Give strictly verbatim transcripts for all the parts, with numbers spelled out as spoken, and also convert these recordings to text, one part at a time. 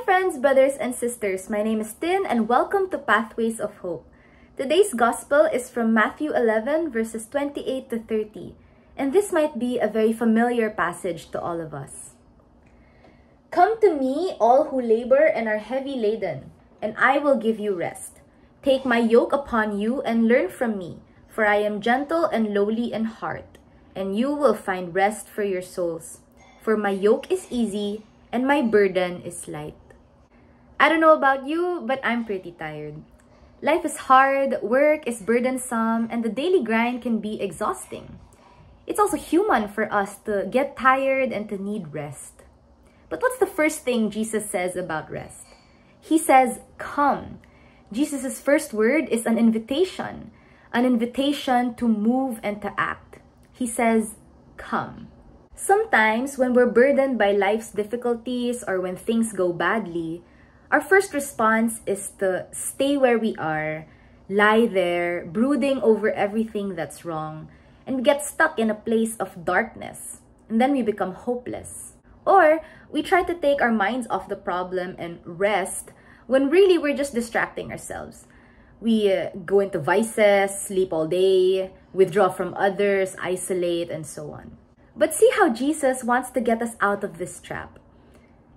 Hi friends, brothers, and sisters. My name is Tin and welcome to Pathways of Hope. Today's Gospel is from Matthew eleven verses twenty-eight to thirty, and this might be a very familiar passage to all of us. Come to me, all who labor and are heavy laden, and I will give you rest. Take my yoke upon you and learn from me, for I am gentle and lowly in heart, and you will find rest for your souls. For my yoke is easy and my burden is light. I don't know about you, but I'm pretty tired. Life is hard, work is burdensome, and the daily grind can be exhausting. It's also human for us to get tired and to need rest. But what's the first thing Jesus says about rest? He says, come. Jesus' first word is an invitation, an invitation to move and to act. He says, come. Sometimes when we're burdened by life's difficulties or when things go badly, our first response is to stay where we are, lie there, brooding over everything that's wrong, and we get stuck in a place of darkness, and then we become hopeless. Or we try to take our minds off the problem and rest when really we're just distracting ourselves. We uh, go into vices, sleep all day, withdraw from others, isolate, and so on. But see how Jesus wants to get us out of this trap.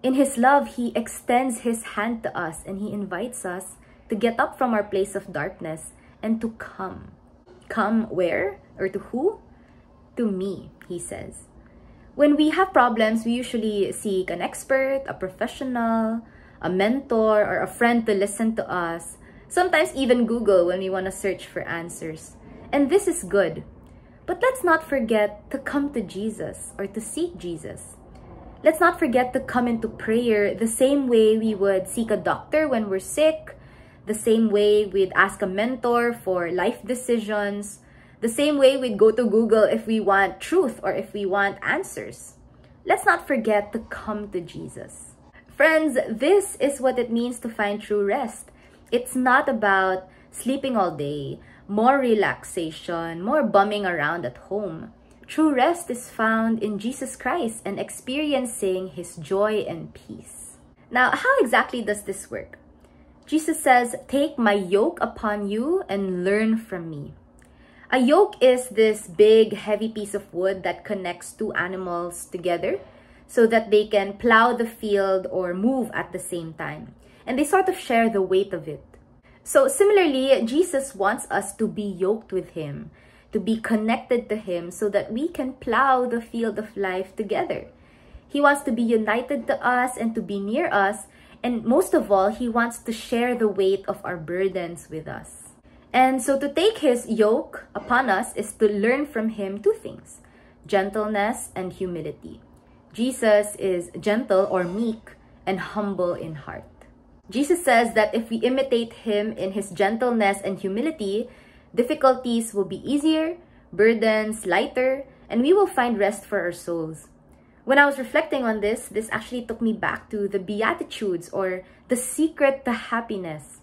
In his love, he extends his hand to us and he invites us to get up from our place of darkness and to come. Come where? Or to who? To me, he says. When we have problems, we usually seek an expert, a professional, a mentor, or a friend to listen to us. Sometimes even Google when we want to search for answers. And this is good. But let's not forget to come to Jesus or to seek Jesus. Let's not forget to come into prayer the same way we would seek a doctor when we're sick, the same way we'd ask a mentor for life decisions, the same way we'd go to Google if we want truth or if we want answers. Let's not forget to come to Jesus. Friends, this is what it means to find true rest. It's not about sleeping all day, more relaxation, more bumming around at home. True rest is found in Jesus Christ and experiencing his joy and peace. Now, how exactly does this work? Jesus says, take my yoke upon you and learn from me. A yoke is this big, heavy piece of wood that connects two animals together so that they can plow the field or move at the same time. And they sort of share the weight of it. So similarly, Jesus wants us to be yoked with him, to be connected to him so that we can plow the field of life together. He wants to be united to us and to be near us. And most of all, he wants to share the weight of our burdens with us. And so to take his yoke upon us is to learn from him two things, gentleness and humility. Jesus is gentle or meek and humble in heart. Jesus says that if we imitate him in his gentleness and humility, difficulties will be easier, burdens lighter, and we will find rest for our souls. When I was reflecting on this, this actually took me back to the Beatitudes or the secret to happiness,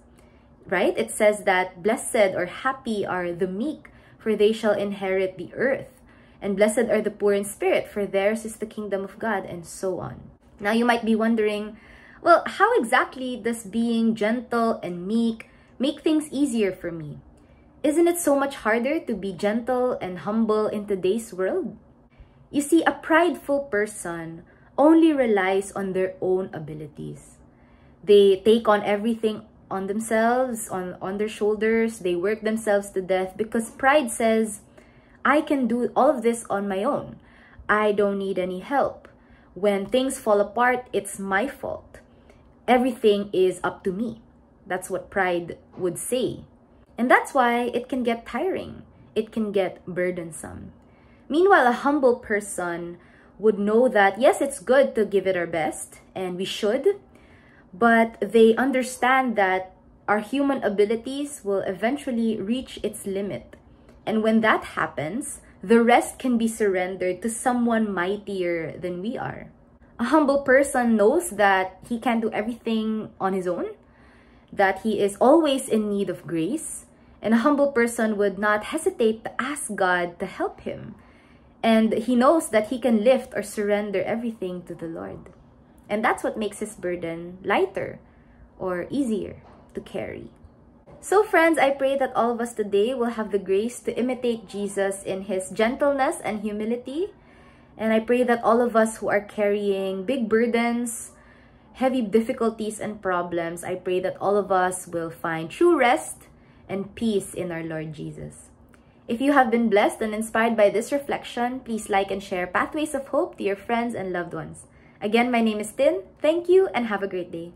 right? It says that blessed or happy are the meek, for they shall inherit the earth. And blessed are the poor in spirit, for theirs is the kingdom of God, and so on. Now you might be wondering, well, how exactly does being gentle and meek make things easier for me? Isn't it so much harder to be gentle and humble in today's world? You see, a prideful person only relies on their own abilities. They take on everything on themselves, on, on their shoulders. They work themselves to death because pride says, I can do all of this on my own. I don't need any help. When things fall apart, it's my fault. Everything is up to me. That's what pride would say. And that's why it can get tiring. It can get burdensome. Meanwhile, a humble person would know that, yes, it's good to give it our best, and we should, but they understand that our human abilities will eventually reach its limit. And when that happens, the rest can be surrendered to someone mightier than we are. A humble person knows that he can't do everything on his own, that he is always in need of grace, and a humble person would not hesitate to ask God to help him. And he knows that he can lift or surrender everything to the Lord. And that's what makes his burden lighter or easier to carry. So friends, I pray that all of us today will have the grace to imitate Jesus in his gentleness and humility. And I pray that all of us who are carrying big burdens, heavy difficulties and problems, I pray that all of us will find true rest and peace in our Lord Jesus. If you have been blessed and inspired by this reflection, please like and share Pathways of Hope to your friends and loved ones. Again, my name is Tin. Thank you and have a great day.